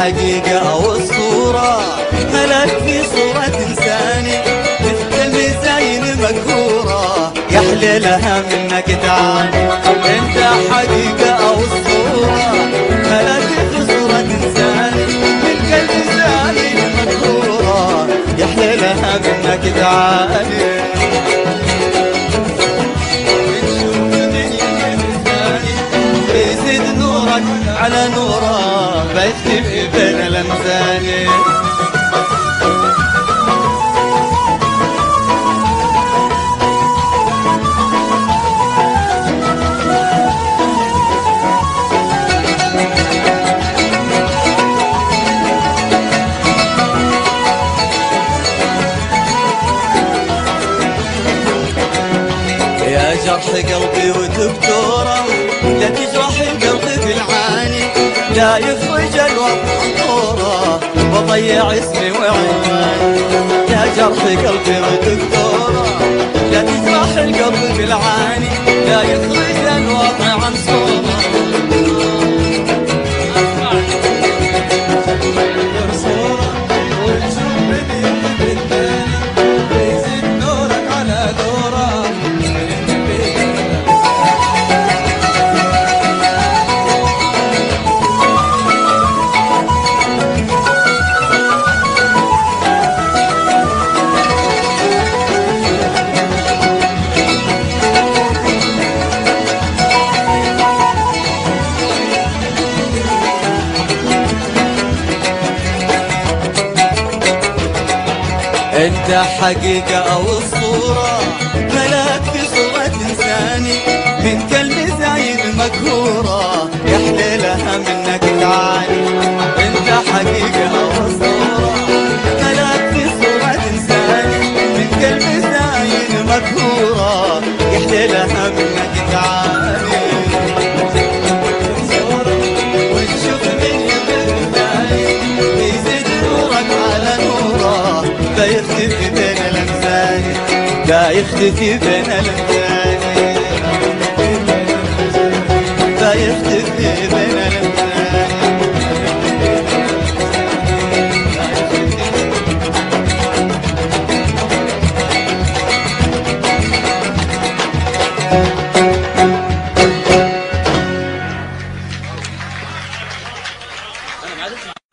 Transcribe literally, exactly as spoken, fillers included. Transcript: حقيقة أو الصورة هلك في صورة إنساني مثل المزاين مكورة يا حليلها منك تعاني. أنت حقيقة أو الصورة هلك في صورة إنساني مثل المزاين مكورة يا حليلها منك تعاني. بيزيد نورك على نورك بيختفي بين الأمثال، يا جرح قلبي ودكتورة لا تجرح القلب بالعاني، لا يخرج الوقت خطورة وضيع اسمي وعنواني. يا جرح قلبي ودكتورة لا تجرح القلب بالعاني، لا يخرج الوضع عن صورة. انت حقيقة او الصورة ملاك في صورة انساني من كلمة زايد مكهورة يا حليلها منك تعاني. انت حقيقة او الصورة ملاك في صورة انساني من كلمة زايد مكهورة يا حليلها منك تعاني. وتشوف من يمين ثاني يزيد نورك على نورة لا يختفي بين الأمثال، لا يختفي بين الأمثال، لا يختفي بين الأمثال.